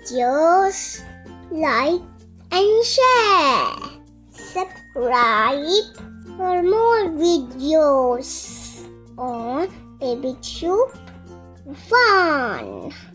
Videos, like and share. Subscribe for more videos on BabyTube Fun.